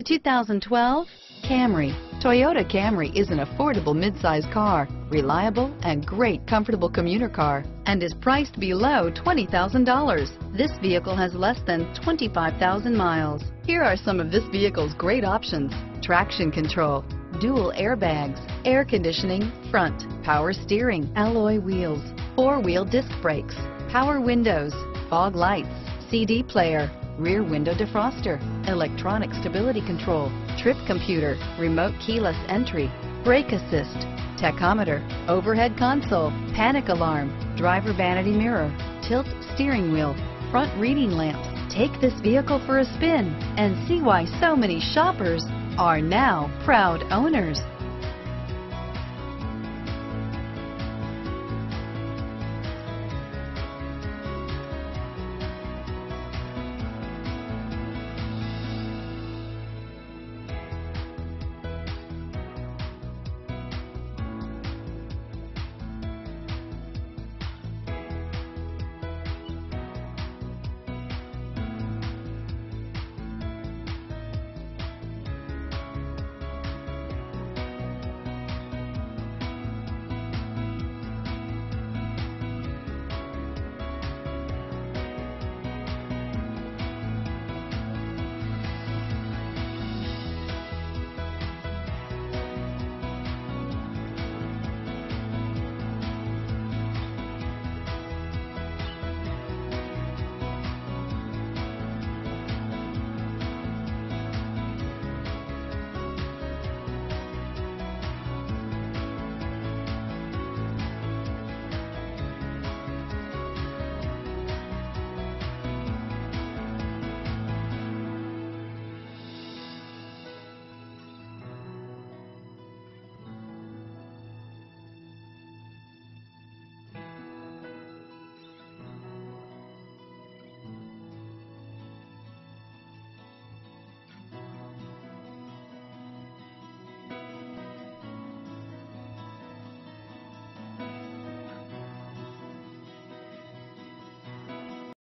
The 2012 Camry. Toyota Camry is an affordable mid-size car, reliable and great comfortable commuter car, and is priced below $20,000. This vehicle has less than 25,000 miles. Here are some of this vehicle's great options: traction control, dual airbags, air conditioning, front, power steering, alloy wheels, four-wheel disc brakes, power windows, fog lights, CD player, rear window defroster, electronic stability control, trip computer, remote keyless entry, brake assist, tachometer, overhead console, panic alarm, driver vanity mirror, tilt steering wheel, front reading lamps. Take this vehicle for a spin and see why so many shoppers are now proud owners.